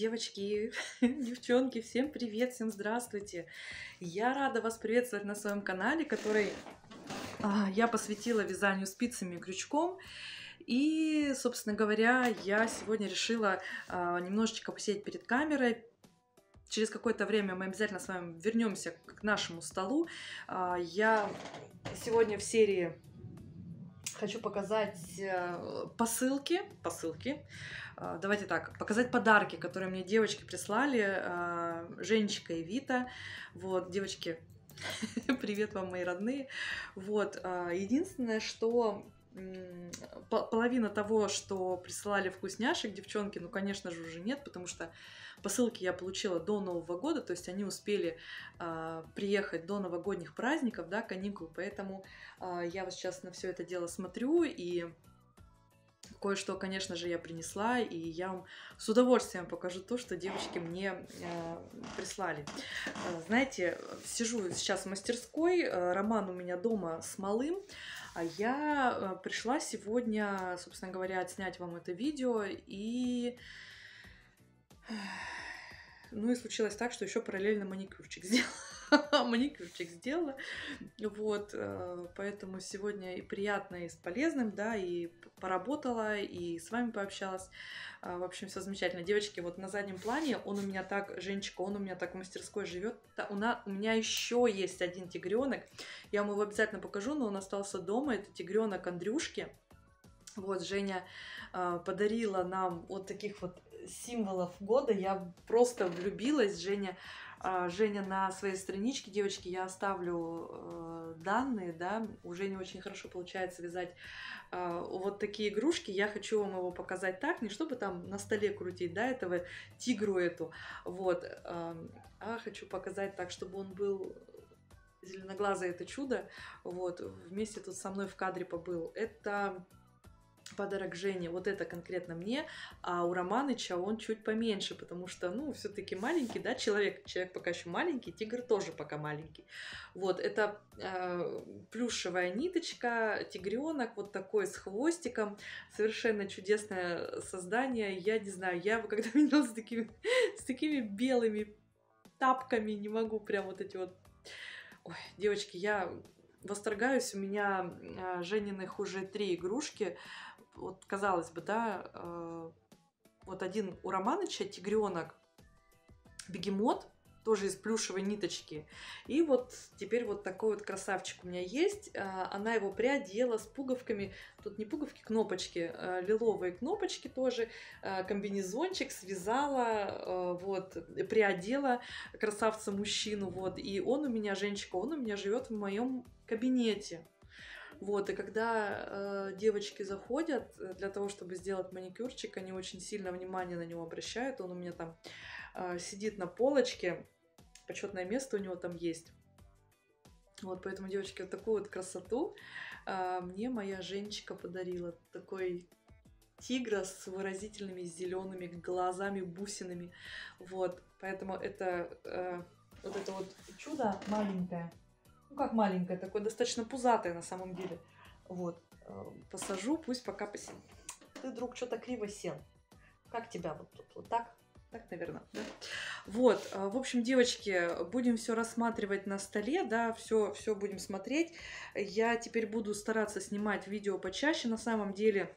Девочки, девчонки, всем привет, всем здравствуйте! Я рада вас приветствовать на своем канале, который я посвятила вязанию спицами и крючком. И, собственно говоря, я сегодня решила немножечко посидеть перед камерой. Через какое-то время мы обязательно с вами вернемся к нашему столу. Я сегодня в серии хочу показать посылки. Давайте так, показать подарки, которые мне девочки прислали, Женечка и Вита. Вот, девочки, привет вам, мои родные. Вот, единственное, что половина того, что присылали вкусняшек девчонки, ну, конечно же, уже нет, потому что посылки я получила до Нового года, то есть они успели приехать до новогодних праздников, да, каникул, поэтому я вот сейчас на все это дело смотрю, и кое-что, конечно же, я принесла, и я вам с удовольствием покажу то, что девочки мне прислали. Знаете, сижу сейчас в мастерской, Роман у меня дома с малым, а я пришла сегодня, собственно говоря, отснять вам это видео, и... Ну и случилось так, что еще параллельно маникюрчик сделала. Вот, поэтому сегодня и приятно, и с полезным, да, и поработала, и с вами пообщалась. В общем, все замечательно. Девочки, вот на заднем плане он у меня так, Женечка, он у меня так в мастерской живет. У меня еще есть один тигренок. Я вам его обязательно покажу, но он остался дома. Это тигренок Андрюшки. Вот, Женя подарила нам вот таких вот символов года. Я просто влюбилась. Женя на своей страничке, девочки, я оставлю данные, да, у Жени очень хорошо получается вязать вот такие игрушки. Я хочу вам его показать так, не чтобы там на столе крутить, да, этого тигру эту, вот, а хочу показать так, чтобы он был... Зеленоглазое это чудо, вот, вместе тут со мной в кадре побыл. Это... подарок Жене, вот это конкретно мне, а у Романыча он чуть поменьше, потому что, ну, все-таки маленький, да, человек пока еще маленький, тигр тоже пока маленький. Вот, это плюшевая ниточка, тигренок, вот такой с хвостиком, совершенно чудесное создание, я не знаю, я когда видела с такими белыми тапками, не могу прям вот эти вот... Ой, девочки, я восторгаюсь, у меня Жениных уже 3 игрушки. Вот, казалось бы, да, вот один у Романыча тигренок, бегемот, тоже из плюшевой ниточки. И вот теперь вот такой вот красавчик у меня есть. Она его приодела с пуговками, тут не пуговки, кнопочки, лиловые кнопочки тоже, комбинезончик связала, вот, приодела красавца-мужчину, вот. И он у меня, Женечка, он у меня живет в моем кабинете. Вот, и когда девочки заходят, для того, чтобы сделать маникюрчик, они очень сильно внимание на него обращают. Он у меня там сидит на полочке, почетное место у него там есть. Вот, поэтому, девочки, вот такую вот красоту мне моя Женечка подарила. Такой тигра с выразительными зелеными глазами, бусинами. Вот, поэтому это вот чудо маленькое. Ну, как маленькая, такой достаточно пузатая на самом деле. Вот, посажу, пусть пока посидит. Ты, друг, что-то криво сел. Как тебя вот тут? Вот так? Так, наверное, да? Вот, в общем, девочки, будем все рассматривать на столе, да, все будем смотреть. Я теперь буду стараться снимать видео почаще, на самом деле...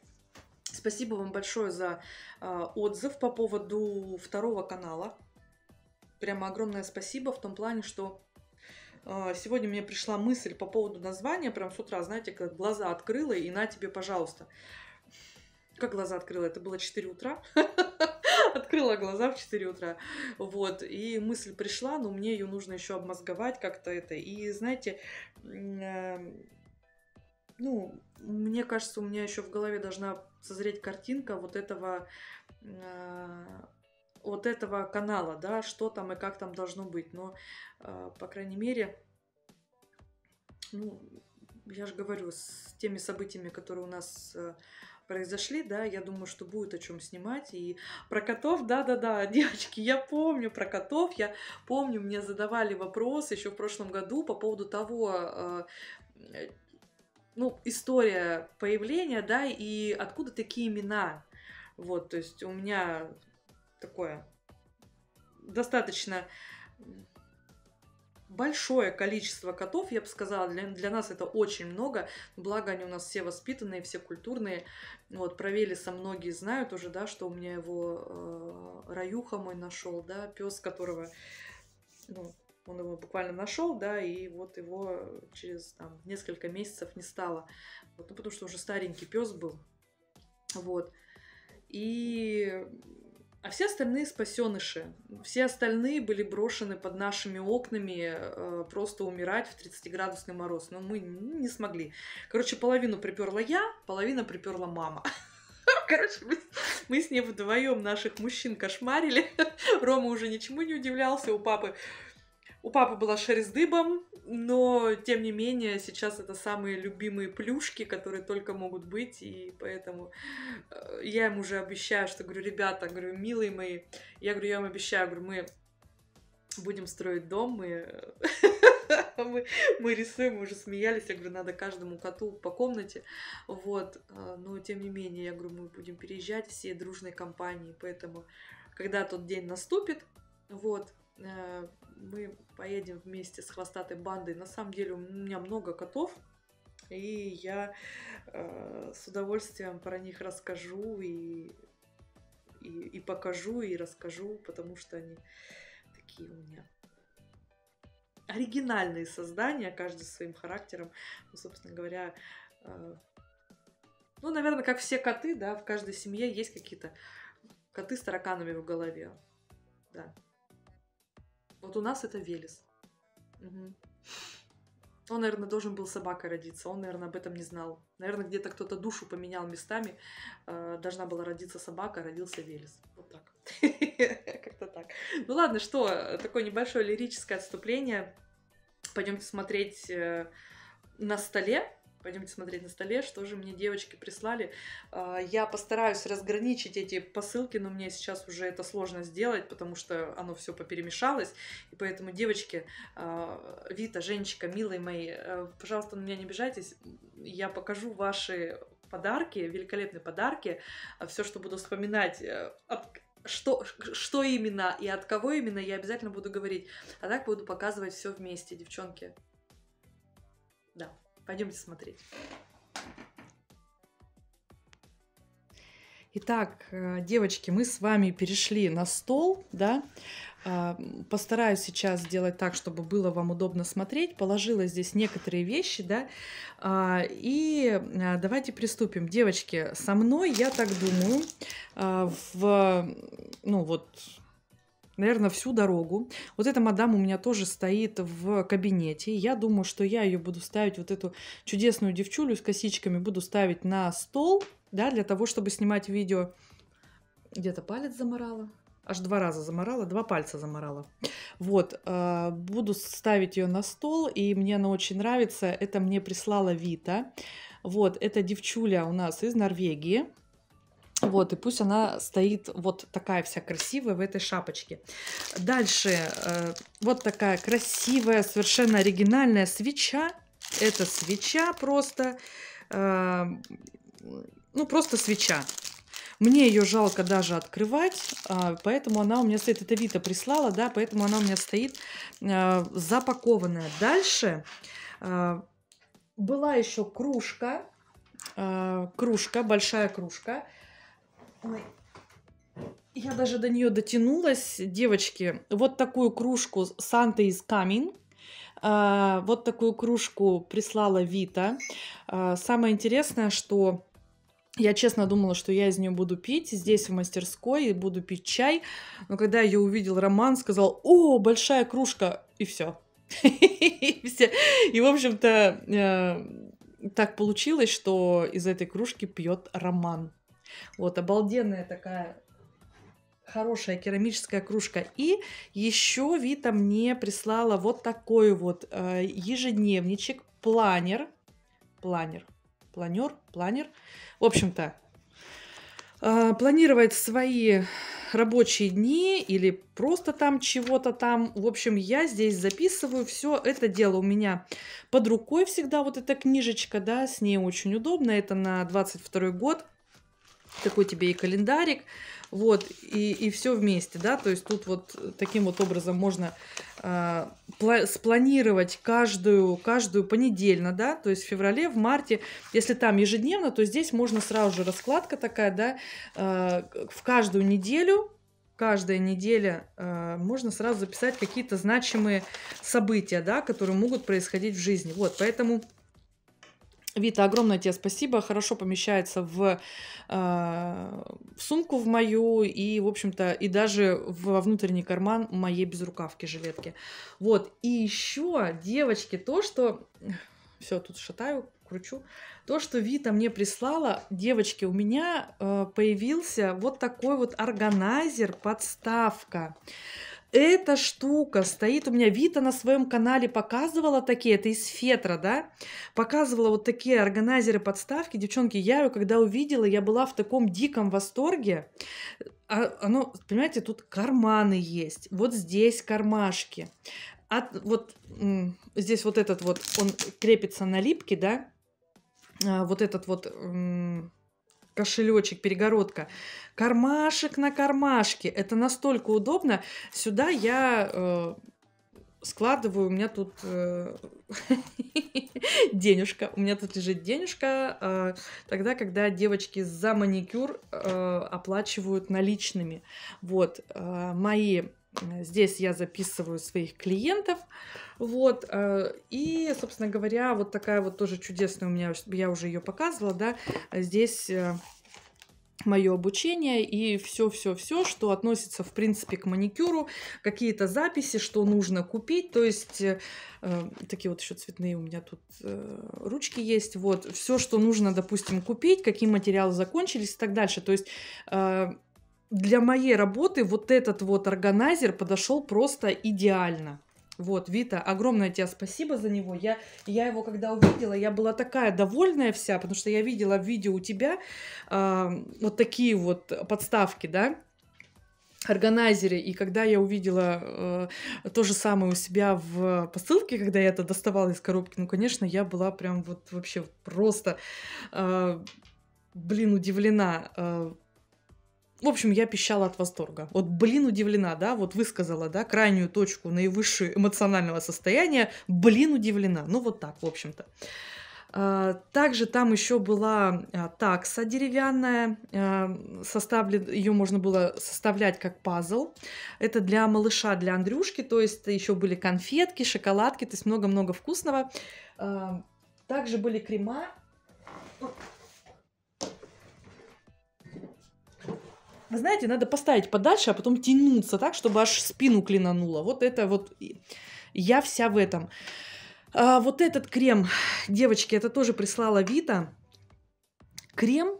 Спасибо вам большое за отзыв по поводу 2 канала. Прямо огромное спасибо в том плане, что... Сегодня мне пришла мысль по поводу названия, прям с утра, знаете, как глаза открыла, и на тебе, пожалуйста. Как глаза открыла? Это было 4 утра. Открыла глаза в 4 утра. Вот, и мысль пришла, но мне ее нужно еще обмозговать как-то это. И, знаете, ну, мне кажется, у меня еще в голове должна созреть картинка вот этого канала, да, что там и как там должно быть, но, по крайней мере, ну, я же говорю, с теми событиями, которые у нас произошли, да, я думаю, что будет о чем снимать, и про котов, да-да-да, девочки, я помню про котов, я помню, мне задавали вопрос еще в прошлом году по поводу того, ну, история появления, да, и откуда такие имена, вот, то есть у меня... Такое достаточно большое количество котов, я бы сказала, для нас это очень много, благо они у нас все воспитанные, все культурные, вот, про Велеса многие знают уже, да, что у меня его Раюха мой нашел, да, пес, которого, ну, он его буквально нашел, да, и вот его через там, несколько месяцев не стало, вот, ну, потому что уже старенький пес был, вот, и... А все остальные спасеныши, все остальные были брошены под нашими окнами просто умирать в 30-градусный мороз. Но мы не смогли. Короче, половину приперла я, половину приперла мама. Короче, мы с ней вдвоем наших мужчин кошмарили. Рома уже ничему не удивлялся. У папы была шерсть дыбом, но, тем не менее, сейчас это самые любимые плюшки, которые только могут быть, и поэтому я им уже обещаю, что, говорю, ребята, говорю, милые мои, я говорю, я вам обещаю, говорю, мы будем строить дом, мы рисуем, мы уже смеялись, я говорю, надо каждому коту по комнате, вот, но, тем не менее, я говорю, мы будем переезжать всей дружной компанией, поэтому, когда тот день наступит, вот, мы поедем вместе с хвостатой бандой. На самом деле у меня много котов, и я с удовольствием про них расскажу и покажу, и расскажу, потому что они такие у меня оригинальные создания, каждый своим характером. Ну, собственно говоря, ну, наверное, как все коты, да, в каждой семье есть какие-то коты с тараканами в голове, да. Вот у нас это Велес. Угу. Он, наверное, должен был собакой родиться. Он, наверное, об этом не знал. Наверное, где-то кто-то душу поменял местами. Должна была родиться собака, родился Велес. Вот так. Как-то так. Ну ладно, что? Такое небольшое лирическое отступление. Пойдемте смотреть на столе. Пойдемте смотреть на столе, что же мне девочки прислали. Я постараюсь разграничить эти посылки, но мне сейчас уже это сложно сделать, потому что оно все поперемешалось. И поэтому, девочки, Вита, Женечка, милые мои, пожалуйста, на меня не обижайтесь. Я покажу ваши подарки, великолепные подарки. Все, что буду вспоминать, что именно и от кого именно, я обязательно буду говорить. А так буду показывать все вместе, девчонки. Да. Пойдемте смотреть. Итак, девочки, мы с вами перешли на стол, да? Постараюсь сейчас сделать так, чтобы было вам удобно смотреть. Положила здесь некоторые вещи, да? И давайте приступим. Девочки, со мной, я так думаю, ну вот... наверное, всю дорогу. Вот эта мадам у меня тоже стоит в кабинете. Я думаю, что я ее буду ставить, вот эту чудесную девчулю с косичками, буду ставить на стол, да, для того, чтобы снимать видео. Где-то палец заморала. Аж два раза заморала, два пальца заморала. Вот, буду ставить ее на стол, и мне она очень нравится. Это мне прислала Вита. Вот, эта девчуля у нас из Норвегии. Вот, и пусть она стоит вот такая вся красивая в этой шапочке. Дальше вот такая красивая, совершенно оригинальная свеча. Это свеча просто, ну просто свеча. Мне ее жалко даже открывать, поэтому она у меня стоит. Это Вита прислала, да, поэтому она у меня стоит запакованная. Дальше была еще кружка, большая кружка. Ой, я даже до нее дотянулась, девочки. Вот такую кружку Санта из Камин. Вот такую кружку прислала Вита. Самое интересное, что я честно думала, что я из нее буду пить здесь в мастерской, буду пить чай. Но когда я увидел, Роман сказал: «О, большая кружка!» И все. И, в общем-то, так получилось, что из этой кружки пьет Роман. Вот, обалденная такая хорошая керамическая кружка. И еще Вита мне прислала вот такой вот ежедневничек, планер. В общем-то, планировать свои рабочие дни или просто там чего-то там. В общем, я здесь записываю все это дело. У меня под рукой всегда вот эта книжечка, да, с ней очень удобно. Это на 22-й год. такой тебе и календарик, вот, и все вместе, да, то есть тут вот таким вот образом можно спланировать каждую понедельно, да, то есть в феврале, в марте, если там ежедневно, то здесь можно сразу же раскладка такая, да, в каждую неделю, каждая неделя можно сразу записать какие-то значимые события, да, которые могут происходить в жизни, вот, поэтому... Вита, огромное тебе спасибо, хорошо помещается в сумку в мою и, в общем-то, и даже во внутренний карман моей безрукавки, жилетки. Вот, и еще, девочки, то, что... Все, тут шатаю, кручу. То, что Вита мне прислала, девочки, у меня появился вот такой вот органайзер, подставка. Эта штука стоит, у меня Вита на своем канале показывала такие, это из фетра, да, показывала вот такие органайзеры, подставки. Девчонки, я ее когда увидела, я была в таком диком восторге. Оно, понимаете, тут карманы есть, вот здесь кармашки. Вот здесь вот этот вот, он крепится на липке, да, вот этот вот... кошелечек, перегородка, кармашек на кармашке. Это настолько удобно. Сюда я складываю, у меня тут денежка. У меня тут лежит денежка тогда, когда девочки за маникюр оплачивают наличными. Вот, мои... Здесь я записываю своих клиентов, вот, и, собственно говоря, вот такая вот тоже чудесная у меня, я уже ее показывала, да, здесь мое обучение и все, что относится, в принципе, к маникюру, какие-то записи, что нужно купить, то есть, такие вот еще цветные у меня тут ручки есть, вот, все, что нужно, допустим, купить, какие материалы закончились и так дальше, то есть... Для моей работы вот этот вот органайзер подошел просто идеально. Вот, Вита, огромное тебе спасибо за него. Я его когда увидела, я была такая довольная вся, потому что я видела в видео у тебя вот такие вот подставки, да, органайзеры. И когда я увидела то же самое у себя в посылке, когда я это доставала из коробки, ну, конечно, я была прям вот вообще просто, блин, удивлена. В общем, я пищала от восторга. Вот, блин, удивлена, да, вот высказала, да, крайнюю точку наивысшего эмоционального состояния. Блин, удивлена. Ну, вот так, в общем-то. Также там еще была такса деревянная, ее можно было составлять как пазл. Это для малыша, для Андрюшки, то есть еще были конфетки, шоколадки, то есть много-много вкусного. Также были крема. Вы знаете, надо поставить подальше, а потом тянуться так, чтобы аж спину клинануло. Вот это вот... Я вся в этом. Вот этот крем, девочки, это тоже прислала Вита. Крем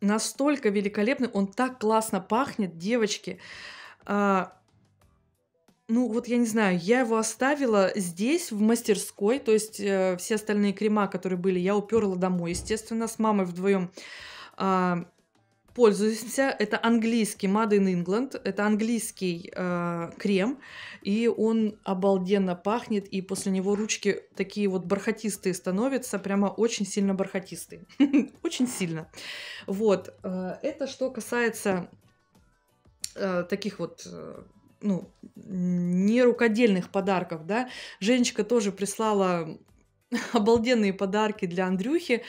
настолько великолепный, он так классно пахнет, девочки. Ну, вот я не знаю, я его оставила здесь, в мастерской. То есть все остальные крема, которые были, я уперла домой, естественно, с мамой вдвоем. Пользуемся. Это английский Made in England. Это английский крем. И он обалденно пахнет. И после него ручки такие вот бархатистые становятся. Прямо очень сильно бархатистые. Очень сильно. Вот. Это что касается таких вот... Ну, не рукодельных подарков, да. Женечка тоже прислала... обалденные подарки для Андрюхи,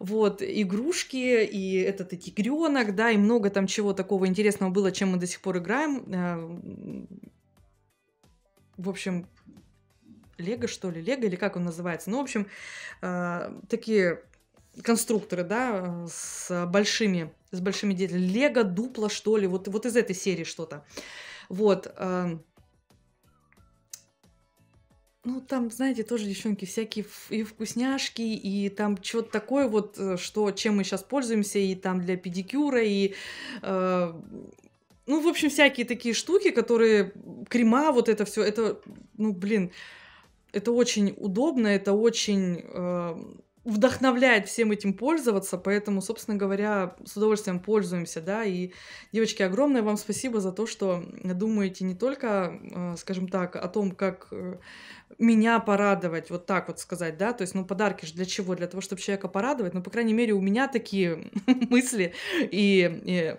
вот, игрушки, и этот и тигренок, да, и много там чего такого интересного было, чем мы до сих пор играем, в общем, лего, что ли, лего, или как он называется, ну, в общем, такие конструкторы, да, с большими детьми, лего, дупло, что ли, вот из этой серии что-то, вот. Ну, там, знаете, тоже, девчонки, всякие и вкусняшки, и там что-то такое вот, чем мы сейчас пользуемся, и там для педикюра, и... ну, в общем, всякие такие штуки, которые... Крема, вот это все, это... Ну, блин, это очень удобно, это очень... вдохновляет всем этим пользоваться, поэтому, собственно говоря, с удовольствием пользуемся, да, и, девочки, огромное вам спасибо за то, что думаете не только, скажем так, о том, как меня порадовать, вот так вот сказать, да, то есть, ну, подарки же для чего? Для того, чтобы человека порадовать, ну, по крайней мере, у меня такие мысли и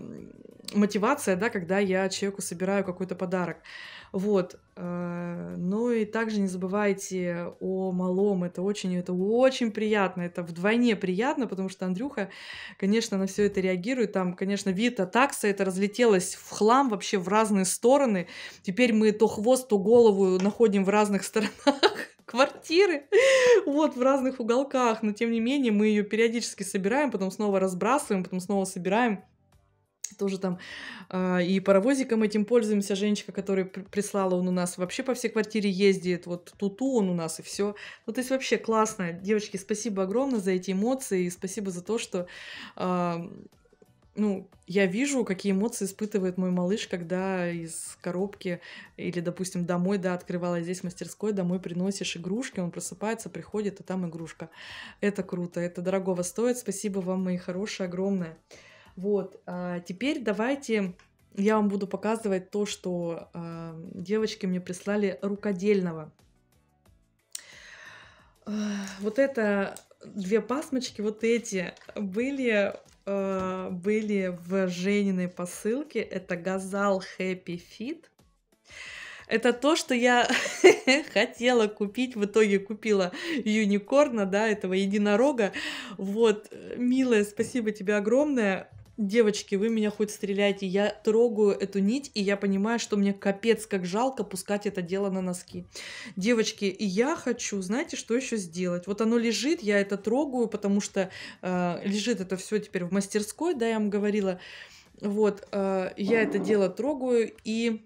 мотивация, да, когда я человеку собираю какой-то подарок. Вот. Ну и также не забывайте о малом. Это очень приятно. Это вдвойне приятно, потому что Андрюха, конечно, на все это реагирует. Там, конечно, вид от Акса, это разлетелось в хлам вообще в разные стороны. Теперь мы то хвост, то голову находим в разных сторонах квартиры, вот, в разных уголках. Но, тем не менее, мы ее периодически собираем, потом снова разбрасываем, потом снова собираем. Тоже там и паровозиком этим пользуемся. Женечка, которая прислала, он у нас вообще по всей квартире ездит. Вот туту он у нас и все. Ну, то есть вообще классно. Девочки, спасибо огромное за эти эмоции. И спасибо за то, что ну, я вижу, какие эмоции испытывает мой малыш, когда из коробки или, допустим, домой, да, открывала здесь в мастерской, домой приносишь игрушки, он просыпается, приходит, а там игрушка. Это круто, это дорогого стоит. Спасибо вам, мои хорошие, огромное. Вот, а теперь давайте я вам буду показывать то, что девочки мне прислали рукодельного. Вот это две пасмочки, вот эти были в Жениной посылке. Это Gazal Happy Fit. Это то, что я хотела купить, в итоге купила юникорна, да, этого единорога. Вот, милая, спасибо тебе огромное. Девочки, вы меня хоть стреляйте, я трогаю эту нить, и я понимаю, что мне капец как жалко пускать это дело на носки. Девочки, и я хочу, знаете, что еще сделать? Вот оно лежит, я это трогаю, потому что лежит это все теперь в мастерской, да, я вам говорила. Вот, я это дело трогаю, и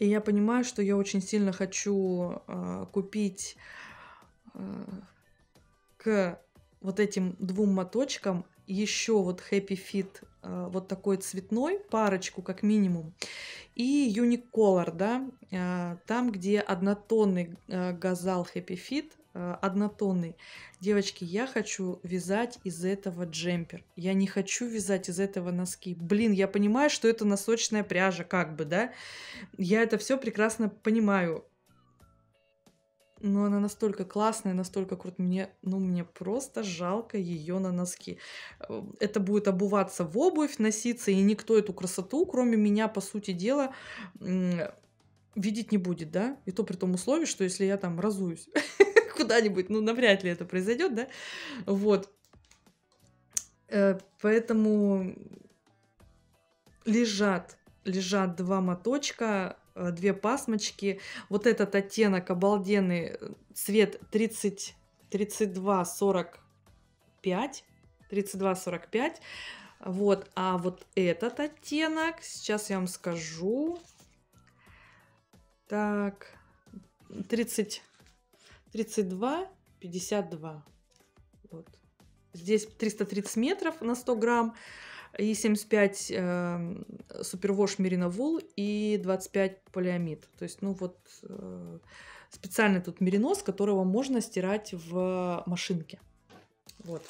я понимаю, что я очень сильно хочу купить к вот этим двум моточкам еще вот Happy Fit, вот такой цветной, парочку как минимум, и Unicolor, да, там, где однотонный Gazal Happy Fit, однотонный. Девочки, я хочу вязать из этого джемпер. Я не хочу вязать из этого носки. Блин, я понимаю, что это носочная пряжа, как бы, да. Я это все прекрасно понимаю. Но она настолько классная, настолько крутая. Мне просто жалко ее на носки. Это будет обуваться в обувь, носиться, и никто эту красоту, кроме меня, по сути дела, видеть не будет, да. И то при том условии, что если я там разуюсь куда-нибудь, ну, навряд ли это произойдет, да, вот, поэтому лежат два моточка, две пасмочки, вот этот оттенок обалденный, цвет 3245, вот, а вот этот оттенок, сейчас я вам скажу, так, 32,52. Вот. Здесь 330 метров на 100 грамм. И 75 супервош мерино вул и 25 полиамид. То есть, ну вот, специальный тут меринос, которого можно стирать в машинке. Вот.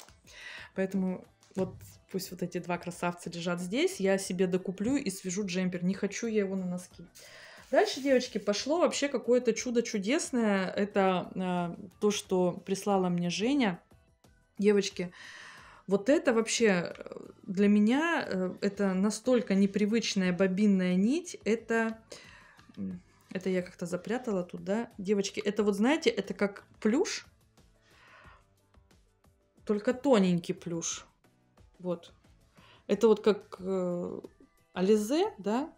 Поэтому вот пусть вот эти два красавца лежат здесь. Я себе докуплю и свяжу джемпер. Не хочу я его на носки. Дальше, девочки, пошло вообще какое-то чудо чудесное. Это то, что прислала мне Женя. Девочки, вот это вообще для меня, это настолько непривычная бобинная нить. Это я как-то запрятала туда. Девочки, это вот, знаете, это как плюш, только тоненький плюш. Вот. Это вот как ализе, да?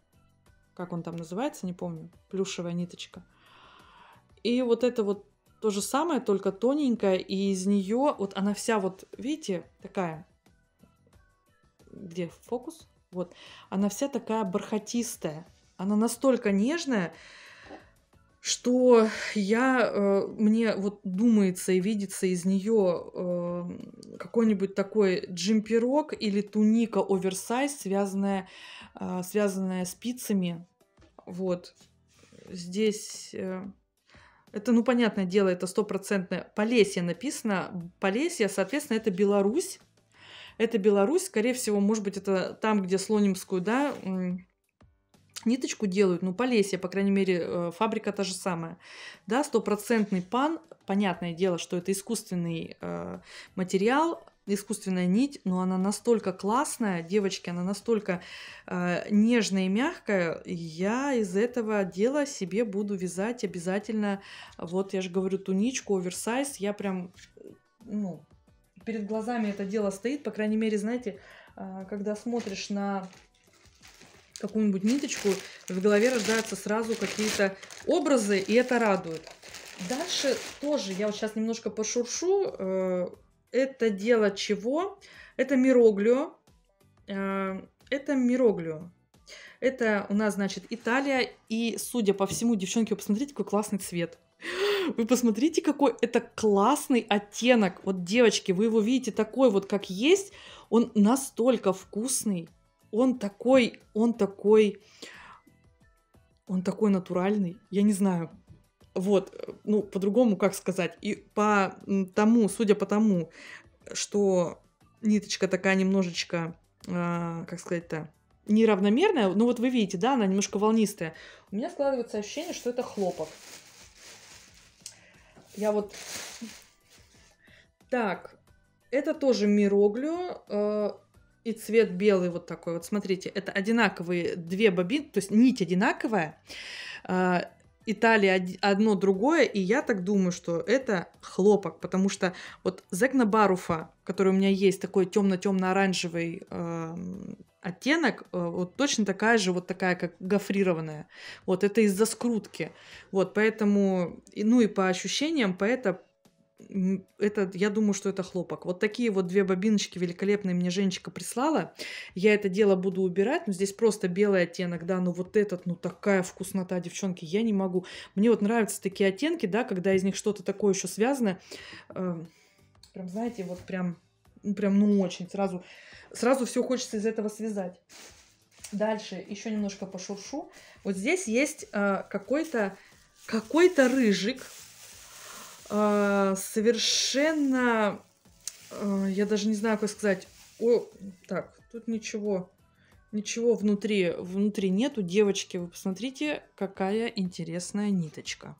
Как он там называется, не помню, плюшевая ниточка. И вот это вот то же самое, только тоненькая, и из нее вот она вся вот, видите, такая, где фокус? Вот, она вся такая бархатистая, она настолько нежная, что мне вот думается и видится из нее какой-нибудь такой джемперок или туника оверсайз, связанная спицами. Вот здесь Это, ну, понятное дело, это стопроцентное Полесье написано. Полесье, соответственно, это Беларусь. Это Беларусь, скорее всего, может быть, это там, где Слонимскую, да, ниточку делают. Ну, Полесье, по крайней мере, фабрика та же самая. Да, стопроцентный пан. Понятное дело, что это искусственный материал, искусственная нить, но она настолько классная, девочки, она настолько нежная и мягкая. Я из этого дела себе буду вязать обязательно, вот я же говорю, туничку, оверсайз. Я прям, ну, перед глазами это дело стоит, по крайней мере, знаете, когда смотришь на какую-нибудь ниточку, в голове рождаются сразу какие-то образы, и это радует. Дальше тоже я вот сейчас немножко пошуршу. Это дело чего? Это Мироглио. Это Мироглио. Это у нас, значит, Италия. И, судя по всему, девчонки, вы посмотрите, какой классный цвет. Вы посмотрите, какой это классный оттенок. Вот, девочки, вы его видите такой вот, как есть. Он настолько вкусный. Он такой натуральный. Я не знаю. Вот, ну, по-другому как сказать. И по тому, судя по тому, что ниточка такая немножечко, как сказать-то, неравномерная. Ну, вот вы видите, да, она немножко волнистая. У меня складывается ощущение, что это хлопок. Я вот... Так, это тоже Мироглио. И цвет белый вот такой. Вот смотрите, это одинаковые две бобины, то есть нить одинаковая. Италия одно другое, и я так думаю, что это хлопок, потому что вот Зегна Баруфа, который у меня есть, такой темно-темно-оранжевый оттенок, вот точно такая же, вот такая, как гофрированная. Вот это из-за скрутки. Вот, поэтому, ну и по ощущениям, это, я думаю, что это хлопок. Вот такие вот две бобиночки великолепные мне Женечка прислала. Я это дело буду убирать. Но здесь просто белый оттенок, да, но вот этот, ну такая вкуснота, девчонки, я не могу. Мне вот нравятся такие оттенки, да, когда из них что-то такое еще связано. Прям, знаете, вот прям, ну очень. Сразу все хочется из этого связать. Дальше еще немножко пошуршу. Вот здесь есть какой-то рыжик. Совершенно, я даже не знаю, как сказать. Так, тут ничего внутри нету. Девочки, вы посмотрите, какая интересная ниточка.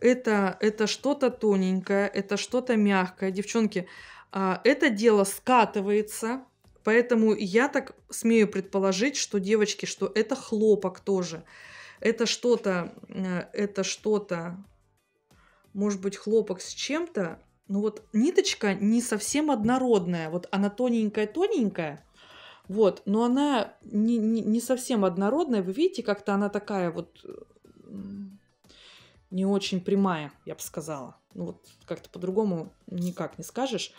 Это что-то тоненькое, это что-то мягкое. Девчонки, это дело скатывается, поэтому я так смею предположить, что, девочки, что это хлопок тоже. Это что-то... Может быть, хлопок с чем-то. Но вот ниточка не совсем однородная. Вот она тоненькая-тоненькая. Вот, но она не совсем однородная. Вы видите, как-то она такая вот не очень прямая, я бы сказала. Ну вот как-то по-другому никак не скажешь.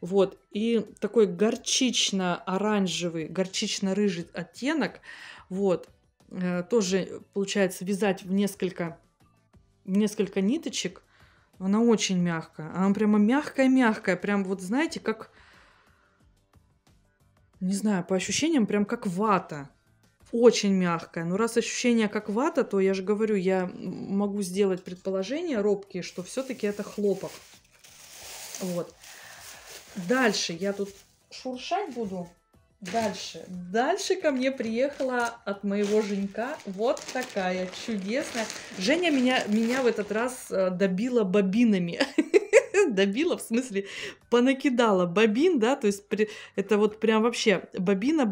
Вот, и такой горчично-оранжевый, горчично-рыжий оттенок. Вот, тоже получается вязать в несколько ниточек. Она очень мягкая. Она прямо мягкая-мягкая. Прям вот, знаете, как... Не знаю, по ощущениям прям как вата. Очень мягкая. Но раз ощущение как вата, то я же говорю, я могу сделать предположение робкие, что все-таки это хлопок. Вот. Дальше я тут шуршать буду. Дальше ко мне приехала от моего Женька вот такая чудесная. Женя меня в этот раз добила бобинами. Добила, в смысле, понакидала бобин, да, то есть это вот прям вообще бобина.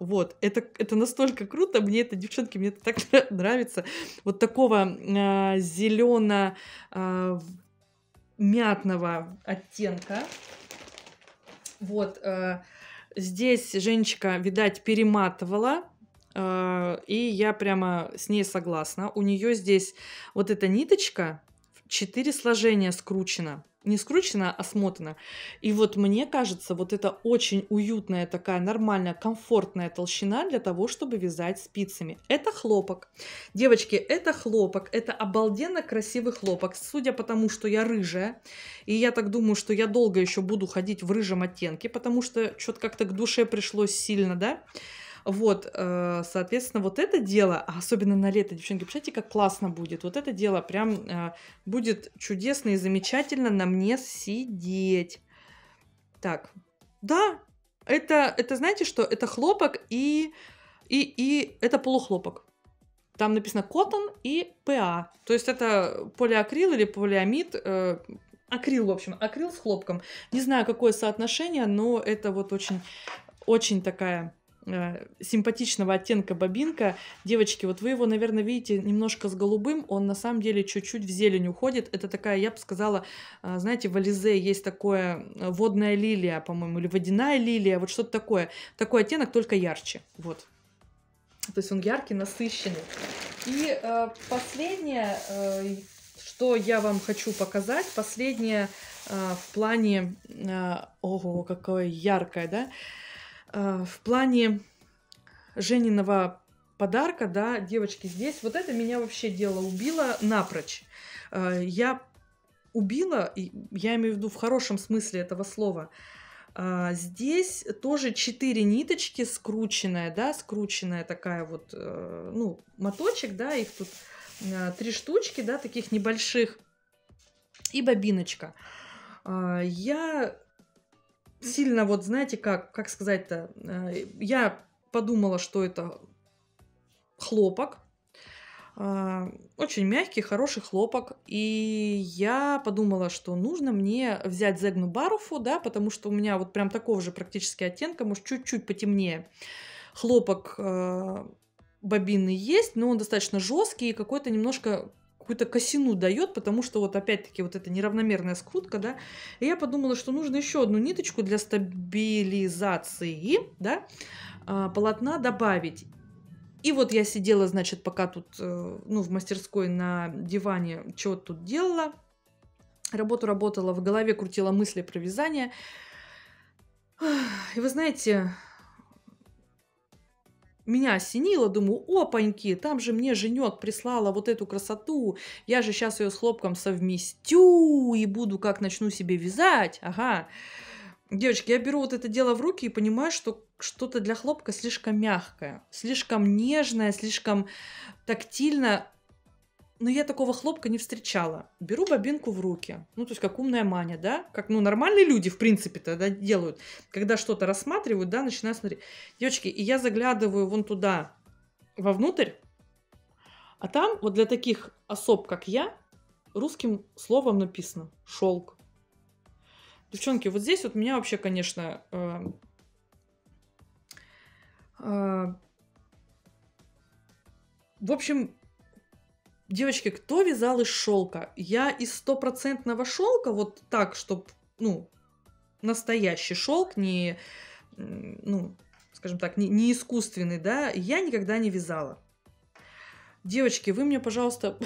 Вот, это настолько круто, мне это, девчонки, мне это так нравится. Вот такого зелено-мятного оттенка. Вот, здесь Женечка, видать, перематывала, и я прямо с ней согласна. У нее здесь вот эта ниточка в 4 сложения скручена. Не скручена, а смотана. И вот мне кажется, вот это очень уютная такая нормальная, комфортная толщина для того, чтобы вязать спицами. Это хлопок. Девочки, это хлопок. Это обалденно красивый хлопок. Судя по тому, что я рыжая, и я так думаю, что я долго еще буду ходить в рыжем оттенке, потому что что-то как-то к душе пришлось сильно, да? Вот, соответственно, вот это дело, особенно на лето, девчонки, пишите, как классно будет. Вот это дело прям будет чудесно и замечательно на мне сидеть. Так, да, это знаете что? Это хлопок и это полухлопок. Там написано cotton и PA. То есть это полиакрил или полиамид. Акрил, в общем, акрил с хлопком. Не знаю, какое соотношение, но это вот очень, очень такая симпатичного оттенка бобинка. Девочки, вот вы его, наверное, видите немножко с голубым. Он на самом деле чуть-чуть в зелень уходит. Это такая, я бы сказала, знаете, в Ализе есть такое водная лилия, по-моему, или водяная лилия. Вот что-то такое. Такой оттенок, только ярче. Вот. То есть он яркий, насыщенный. И последнее, что я вам хочу показать, последнее в плане... ого, какое яркое, да? В плане Жениного подарка, да, девочки, здесь вот это меня вообще дело убило напрочь. Я убила, я имею в виду в хорошем смысле этого слова. Здесь тоже 4 ниточки скрученная, да, скрученная такая вот, ну, моточек, да, их тут 3 штучки, да, таких небольших, и бобиночка. Я... Сильно вот, знаете, как сказать-то, я подумала, что это хлопок, очень мягкий, хороший хлопок, и я подумала, что нужно мне взять Zegnu Barufu, да, потому что у меня вот прям такого же практически оттенка, может, чуть-чуть потемнее. Хлопок бобинный есть, но он достаточно жесткий и какой-то немножко... какую-то косину дает, потому что вот опять-таки вот эта неравномерная скрутка, да, и я подумала, что нужно еще одну ниточку для стабилизации, да, полотна добавить. И вот я сидела, значит, пока тут, ну, в мастерской на диване чего-то тут делала, работу работала, в голове крутила мысли про вязание. И вы знаете... Меня осенило, думаю, опаньки, там же мне Женек прислала вот эту красоту, я же сейчас ее с хлопком совместю и буду, как начну себе вязать, ага. Девочки, я беру вот это дело в руки и понимаю, что что-то для хлопка слишком мягкое, слишком нежное, слишком тактильно, но я такого хлопка не встречала. Беру бобинку в руки, ну, то есть как умная маня, да, как, ну, нормальные люди, в принципе-то, да, делают, когда что-то рассматривают, да, начинают смотреть. Девочки, и я заглядываю вон туда, вовнутрь, а там вот для таких особ, как я, русским словом написано «шелк». Девчонки, вот здесь вот меня вообще, конечно, в общем... Девочки, кто вязал из шелка? Я из стопроцентного шелка, вот так, чтобы, ну, настоящий шелк, не, ну, скажем так, не искусственный, да, я никогда не вязала. Девочки, вы мне, пожалуйста,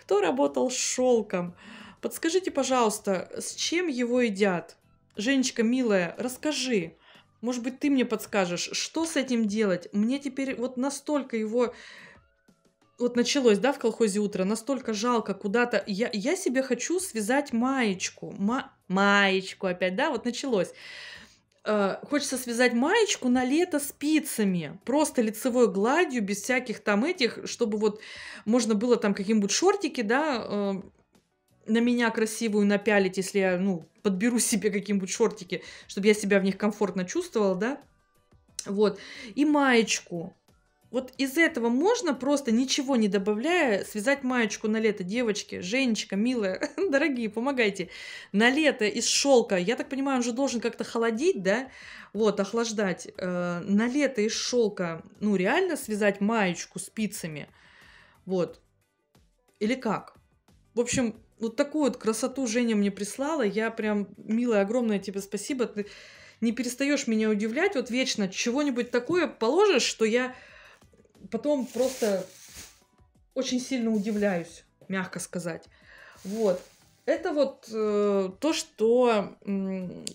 кто работал с шелком, подскажите, пожалуйста, с чем его едят? Женечка, милая, расскажи. Может быть, ты мне подскажешь, что с этим делать? Мне теперь вот настолько его... Вот началось, да, в колхозе утро, настолько жалко куда-то. Я себе хочу связать маечку. Маечку опять, да, вот началось. Хочется связать маечку на лето спицами. Просто лицевой гладью, без всяких там этих, чтобы вот можно было там какие-нибудь шортики, да, на меня красивую напялить, если я, ну, подберу себе какие-нибудь шортики, чтобы я себя в них комфортно чувствовала, да. Вот. И маечку. Вот из этого можно просто, ничего не добавляя, связать маечку на лето. Девочки, Женечка, милая, дорогие, помогайте. На лето из шелка, я так понимаю, он же должен как-то холодить, да? Вот, охлаждать. На лето из шелка, ну, реально связать маечку спицами? Вот. Или как? В общем, вот такую вот красоту Женя мне прислала. Я прям, милая, огромное тебе спасибо. Ты не перестаешь меня удивлять. Вот вечно чего-нибудь такое положишь, что я... Потом просто очень сильно удивляюсь, мягко сказать. Вот. Это вот то, что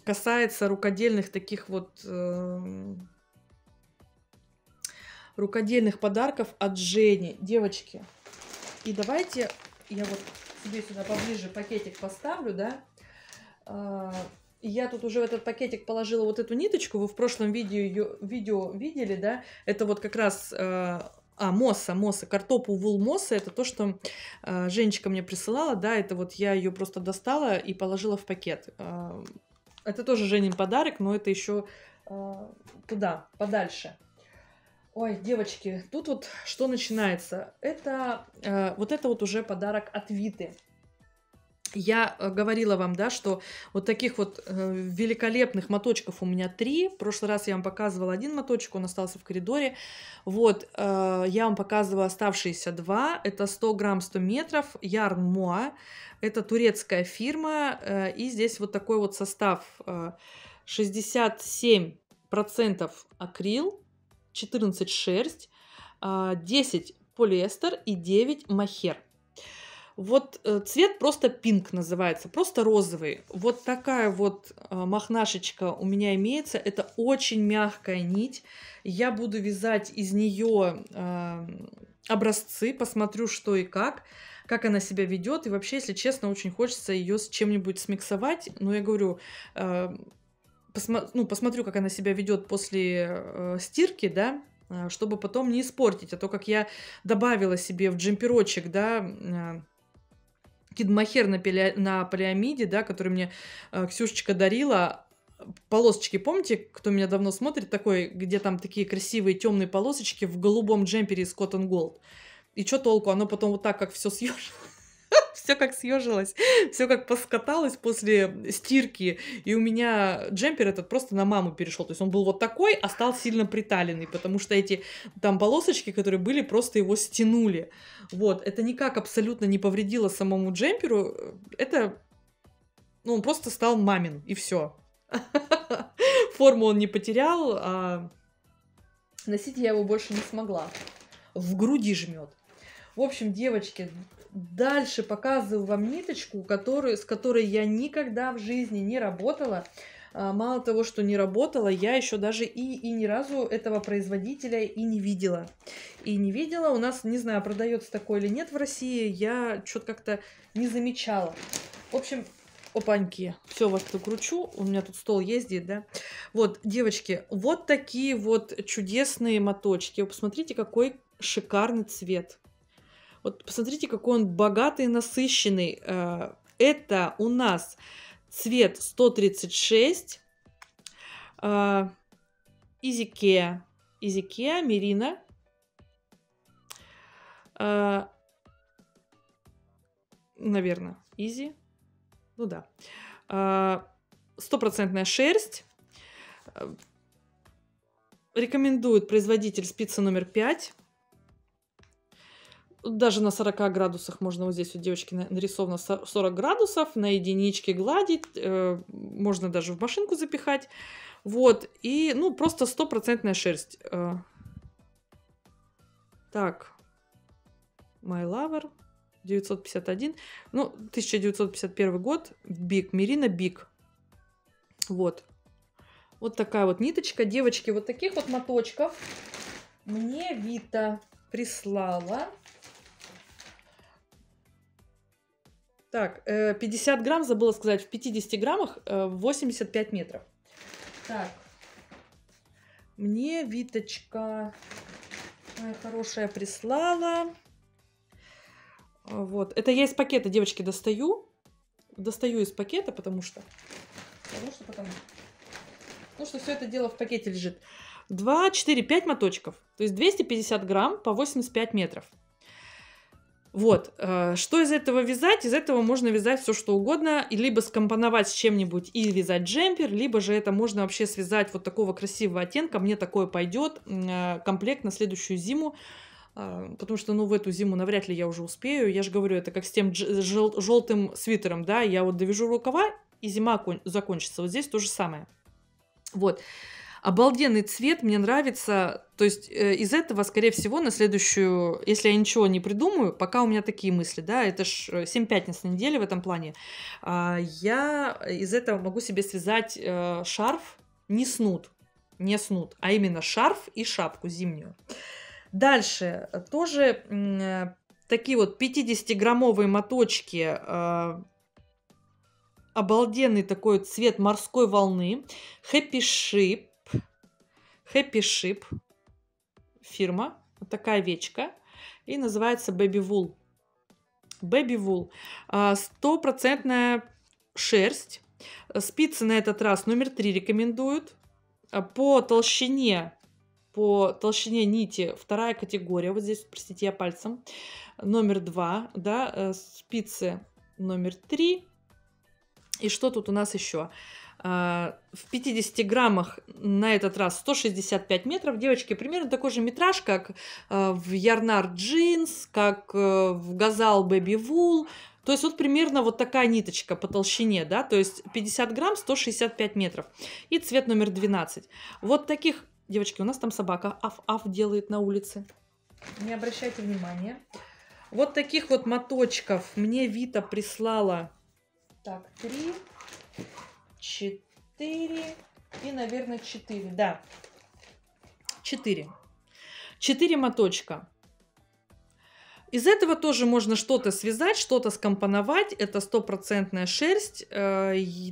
касается рукодельных таких вот... рукодельных подарков от Жени. Девочки, и давайте я вот себе сюда поближе пакетик поставлю, да. я тут уже в этот пакетик положила вот эту ниточку. Вы в прошлом видео видели, да? Это вот как раз... мосса, картопу вул мосса, это то, что Женечка мне присылала, да, это вот я ее просто достала и положила в пакет. Это тоже Женин подарок, но это еще туда, подальше. Ой, девочки, тут вот что начинается. Это вот уже подарок от Виты. Я говорила вам, да, что вот таких вот великолепных моточков у меня 3. В прошлый раз я вам показывала 1 моточек, он остался в коридоре. Вот, я вам показывала оставшиеся 2. Это 100 грамм 100 метров, Yarn Moa. Это турецкая фирма. И здесь вот такой вот состав. 67% акрил, 14% шерсть, 10% полиэстер и 9% мохер. Вот цвет просто пинк называется, просто розовый. Вот такая вот махнашечка у меня имеется. Это очень мягкая нить. Я буду вязать из нее образцы, посмотрю, что и как она себя ведет. И вообще, если честно, очень хочется ее с чем-нибудь смиксовать. Но я говорю, посмотрю, как она себя ведет после стирки, да, чтобы потом не испортить. А то, как я добавила себе в джемперочек, да, кидмахер на полиамиде, да, который мне Ксюшечка дарила. Полосочки, помните, кто меня давно смотрит, такой, где там такие красивые темные полосочки в голубом джемпере из Cotton Gold. И что толку? Оно потом вот так, как все съежилось, все как съежилось, все как поскаталось после стирки. И у меня джемпер этот просто на маму перешел. То есть он был вот такой, а стал сильно приталенный, потому что эти там полосочки, которые были, просто его стянули. Вот, это никак абсолютно не повредило самому джемперу. Это, ну, он просто стал мамин, и все. Форму он не потерял, а носить я его больше не смогла. В груди жмет. В общем, девочки, дальше показываю вам ниточку, с которой я никогда в жизни не работала. Мало того, что не работала, я еще даже и ни разу этого производителя и не видела. У нас, не знаю, продается такой или нет в России, я что-то как-то не замечала. В общем, опаньки, все вас тут кручу, у меня тут стол ездит, да. Вот, девочки, вот такие вот чудесные моточки. Вы посмотрите, какой шикарный цвет. Вот посмотрите, какой он богатый и насыщенный. Это у нас цвет 136. Изикеа, Мерина. Наверное, Изи. Ну да. 100% шерсть. Рекомендует производитель спицы номер 5. Даже на 40 градусах можно, вот здесь у девочки нарисовано 40 градусов, на единичке гладить, можно даже в машинку запихать. Вот, и, ну, просто 100% шерсть. Так, My Lover, 951, ну, 1951 год, Биг, Мерина Биг. Вот, вот такая вот ниточка. Девочки, вот таких вот моточков мне Вита прислала. Так, 50 грамм, забыла сказать, в 50 граммах 85 метров. Так, мне Виточка, моя хорошая, прислала. Вот, это я из пакета, девочки, достаю. Достаю из пакета, потому что все это дело в пакете лежит. 2, 4, 5 моточков, то есть 250 грамм по 85 метров. Вот, что из этого вязать? Из этого можно вязать все, что угодно, и либо скомпоновать с чем-нибудь и вязать джемпер, либо же это можно вообще связать вот такого красивого оттенка. Мне такое пойдет, комплект на следующую зиму, потому что, ну, в эту зиму навряд ли я уже успею. Я же говорю, это как с тем желтым свитером, да, я вот довяжу рукава, и зима закончится. Вот здесь то же самое. Вот. Обалденный цвет, мне нравится. То есть из этого, скорее всего, на следующую, если я ничего не придумаю, пока у меня такие мысли, да, это ж 7 пятниц на неделе в этом плане, я из этого могу себе связать шарф, не снуд, а именно шарф и шапку зимнюю. Дальше тоже такие вот 50-граммовые моточки обалденный такой цвет морской волны. Happy Ship фирма. Вот такая овечка. И называется Baby Wool. Baby Wool. 100% шерсть. Спицы на этот раз номер 3 рекомендуют. По толщине нити вторая категория. Вот здесь, простите, я пальцем. Номер 2, да, спицы номер 3. И что тут у нас еще? В 50 граммах на этот раз 165 метров. Девочки, примерно такой же метраж, как в Ярнар Джинс, как в Газал Бэби Вул. То есть вот примерно вот такая ниточка по толщине, да, то есть 50 грамм, 165 метров. И цвет номер 12. Вот таких, девочки, у нас там собака аф-аф делает на улице. Не обращайте внимания. Вот таких вот моточков мне Вита прислала. Так, 3, 4 и, наверное, 4. Да, 4. 4 моточка. Из этого тоже можно что-то связать, что-то скомпоновать. Это 100% шерсть.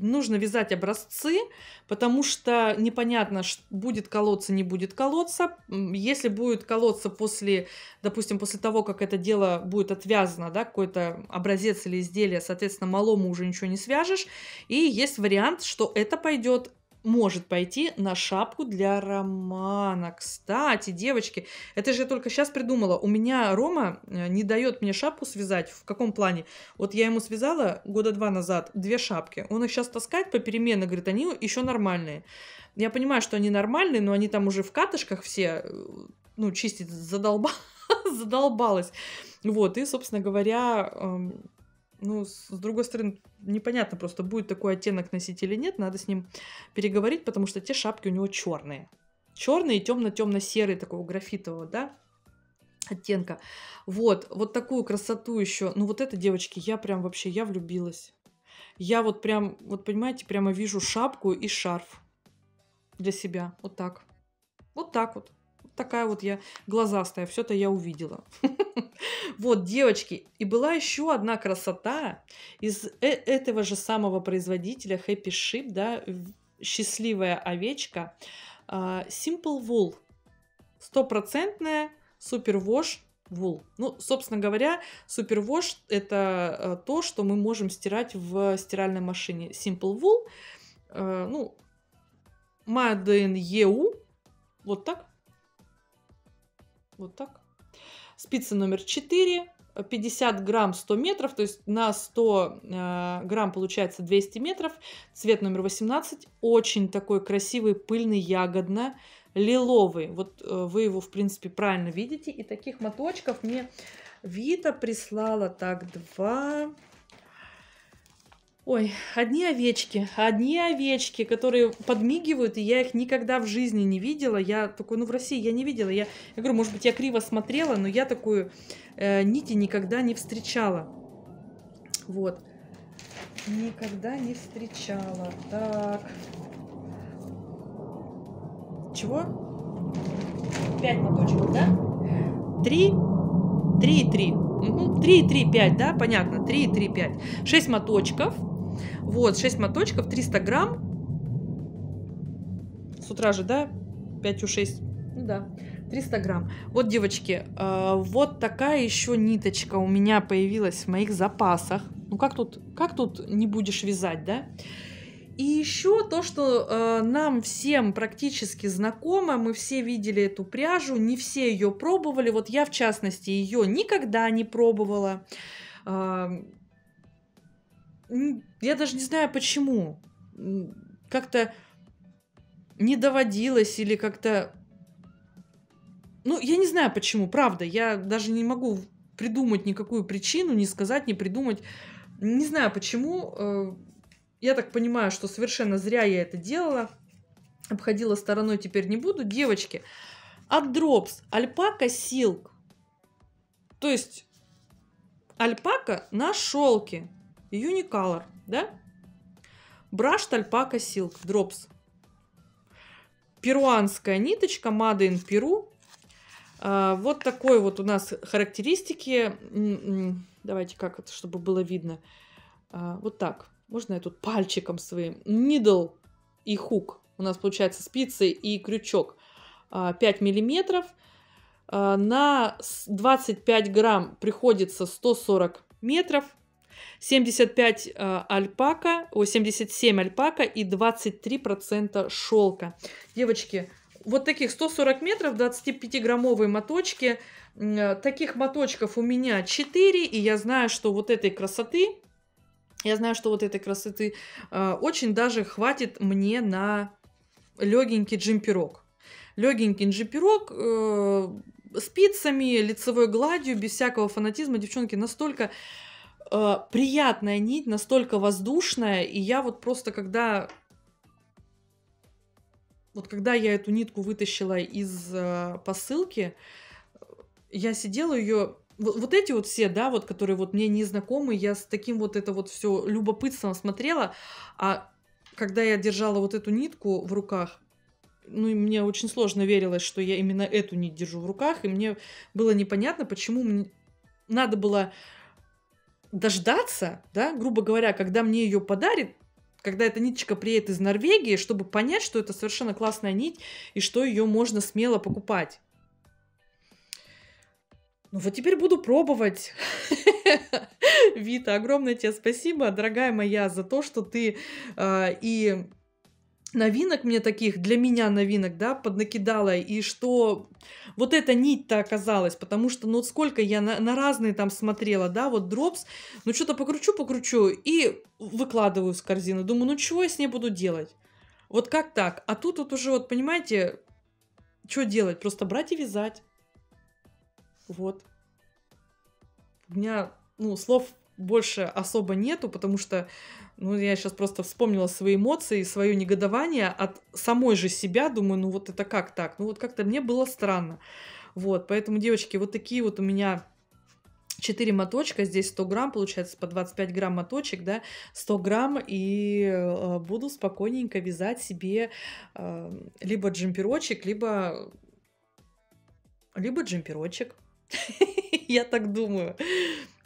Нужно вязать образцы, потому что непонятно, будет колоться, не будет колоться. Если будет колоться после, допустим, после того, как это дело будет отвязано, да, какой-то образец или изделие, соответственно, малому уже ничего не свяжешь. И есть вариант, что это пойдет, может пойти на шапку для Романа. Кстати, девочки, это же я только сейчас придумала. У меня Рома не дает мне шапку связать. В каком плане? Вот я ему связала года 2 назад 2 шапки. Он их сейчас таскает попеременно, говорит, они еще нормальные. Я понимаю, что они нормальные, но они там уже в катышках все, ну, чистить задолбалась. Вот, и, собственно говоря... Ну, с другой стороны, непонятно просто, будет такой оттенок носить или нет. Надо с ним переговорить, потому что те шапки у него черные. Черные, темно-темно-серые, такого графитового, да, оттенка. Вот, вот такую красоту еще. Ну, вот это, девочки, я прям вообще, я влюбилась. Я вот прям, вот понимаете, прямо вижу шапку и шарф для себя. Вот так. Вот так вот. Такая вот я глазастая, все это я увидела. Вот, девочки, и была еще одна красота из этого же самого производителя Happy Ship, да, счастливая овечка, Simple Wool, 100% супервош вул. Ну, собственно говоря, супервош — это то, что мы можем стирать в стиральной машине. Simple Wool, ну, Made in EU, вот так. Вот так. Спицы номер 4, 50 грамм 100 метров, то есть на 100 грамм получается 200 метров. Цвет номер 18, очень такой красивый, пыльный, ягодно-лиловый. Вот вы его, в принципе, правильно видите. И таких моточков мне Вита прислала так 2... Ой, одни овечки, которые подмигивают, и я их никогда в жизни не видела. Я такой, ну, в России я не видела. Я говорю, может быть, я криво смотрела, но я такую нити никогда не встречала. Вот. Никогда не встречала. Так. Чего? 5 моточков, да? 3 и 3. 3 и 3, 5, да? Понятно. 3 и 3, 5. 6 моточков. Вот, 6 моточков, 300 грамм. С утра же, да? 5 у 6. Ну да, 300 грамм. Вот, девочки, вот такая еще ниточка у меня появилась в моих запасах. Ну, как тут не будешь вязать, да? И еще то, что нам всем практически знакомо, мы все видели эту пряжу, не все ее пробовали. Вот я, в частности, ее никогда не пробовала. Я даже не знаю, почему. Как-то не доводилось или как-то... Ну, я не знаю, почему, правда. Я даже не могу придумать никакую причину, не сказать, не придумать. Не знаю, почему... Я так понимаю, что совершенно зря я это делала. Обходила стороной, теперь не буду. Девочки, от Drops Alpaca Silk. То есть альпака на шелке. Unicolor, да? Brushed Alpaca Silk Drops. Перуанская ниточка, Made in Peru. Вот такой вот у нас характеристики. Давайте как это, чтобы было видно. Вот так. Можно я тут пальчиком своим? Нидл и хук. У нас получается спицы и крючок. 5 миллиметров. На 25 грамм приходится 140 метров. 75 альпака, 77 альпака и 23% шелка. Девочки, вот таких 140 метров, 25-граммовые моточки. Таких моточков у меня 4, и я знаю, что вот этой красоты, очень даже хватит мне на легенький джемперок. Легенький джемперок спицами, лицевой гладью, без всякого фанатизма. Девчонки, настолько приятная нить, настолько воздушная, и я вот просто когда я эту нитку вытащила из посылки, я сидела ее, вот эти вот все, да, вот которые вот мне незнакомы, я с таким вот это вот все любопытством смотрела, а когда я держала вот эту нитку в руках, ну, и мне очень сложно верилось, что я именно эту нить держу в руках, и мне было непонятно, почему мне надо было дождаться, да, грубо говоря, когда мне ее подарит, когда эта ниточка приедет из Норвегии, чтобы понять, что это совершенно классная нить и что ее можно смело покупать. Ну вот теперь буду пробовать. Вита, огромное тебе спасибо, дорогая моя, за то, что ты и новинок мне таких, для меня новинок, да, поднакидала, и что вот эта нить-то оказалась, потому что, ну, вот сколько я на разные там смотрела, да, вот дропс, ну, что-то покручу, и выкладываю с корзины, думаю, ну, чего я с ней буду делать? Вот как так? А тут вот уже, вот, понимаете, что делать? Просто брать и вязать. Вот. У меня, ну, слов больше особо нету, потому что, ну, я сейчас просто вспомнила свои эмоции, свое негодование от самой же себя. Думаю, ну вот это как так? Ну вот как-то мне было странно. Вот, поэтому, девочки, вот такие вот у меня 4 моточка. Здесь 100 грамм, получается, по 25 грамм моточек, да, 100 грамм. И буду спокойненько вязать себе либо джемперочек, либо джемперочек. Я так думаю.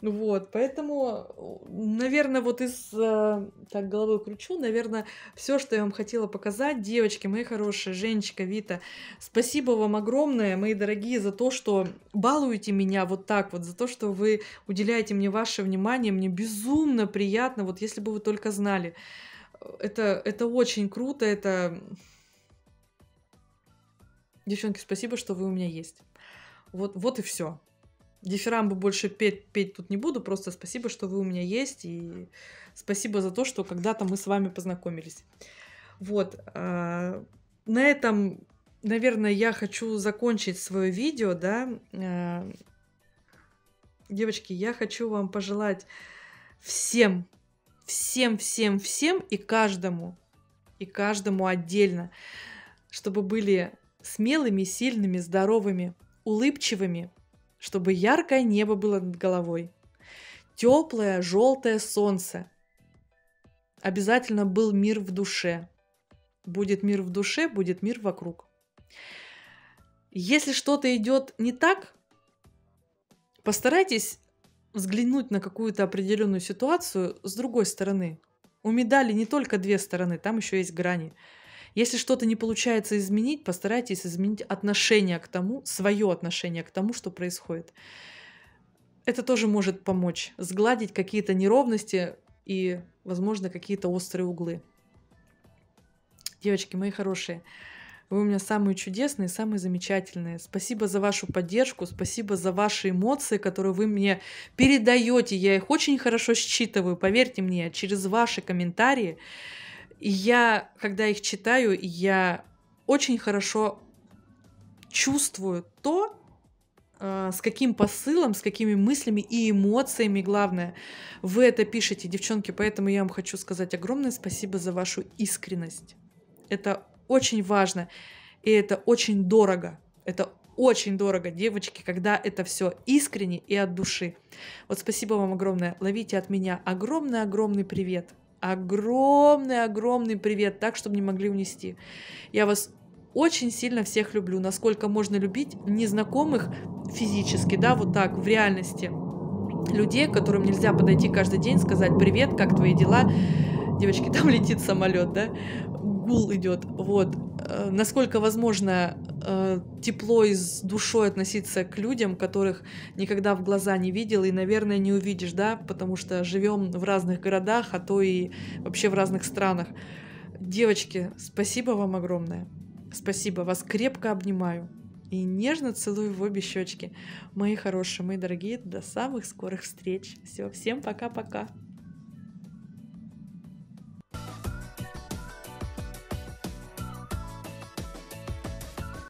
Вот, поэтому, наверное, вот из... Так, головой кручу. Наверное, все, что я вам хотела показать. Девочки, мои хорошие, Женечка, Вита, спасибо вам огромное, мои дорогие, за то, что балуете меня вот так вот, за то, что вы уделяете мне ваше внимание. Мне безумно приятно, вот если бы вы только знали. Это очень круто, это... Девчонки, спасибо, что вы у меня есть. Вот и все. Дифирамбы больше петь тут не буду, просто спасибо, что вы у меня есть, и спасибо за то, что когда-то мы с вами познакомились. Вот, на этом, наверное, я хочу закончить свое видео, да. Девочки, я хочу вам пожелать всем и каждому отдельно, чтобы были смелыми, сильными, здоровыми, улыбчивыми, чтобы яркое небо было над головой, теплое желтое солнце, обязательно был мир в душе. Будет мир в душе, будет мир вокруг. Если что-то идет не так, постарайтесь взглянуть на какую-то определенную ситуацию с другой стороны. У медали не только две стороны, там еще есть грани. Если что-то не получается изменить, постарайтесь изменить отношение к тому, свое отношение к тому, что происходит. Это тоже может помочь сгладить какие-то неровности и, возможно, какие-то острые углы. Девочки, мои хорошие, вы у меня самые чудесные, самые замечательные. Спасибо за вашу поддержку, спасибо за ваши эмоции, которые вы мне передаете. Я их очень хорошо считываю, поверьте мне, через ваши комментарии. И я, когда их читаю, я очень хорошо чувствую то, с каким посылом, с какими мыслями и эмоциями, главное, вы это пишете, девчонки. Поэтому я вам хочу сказать огромное спасибо за вашу искренность. Это очень важно, и это очень дорого. Это очень дорого, девочки, когда это все искренне и от души. Вот спасибо вам огромное. Ловите от меня огромный-огромный привет. Огромный-огромный привет, так, чтобы не могли унести. Я вас очень сильно всех люблю, насколько можно любить незнакомых физически, да, вот так, в реальности. людей, к которым нельзя подойти каждый день, сказать «Привет, как твои дела?» Девочки, там летит самолет, да? Гул идет. Вот. Насколько возможно тепло и с душой относиться к людям, которых никогда в глаза не видел и, наверное, не увидишь, да? Потому что живем в разных городах, а то и вообще в разных странах. Девочки, спасибо вам огромное. Спасибо, вас крепко обнимаю. И нежно целую в обе щечки. Мои хорошие, мои дорогие, до самых скорых встреч. Все, всем пока-пока.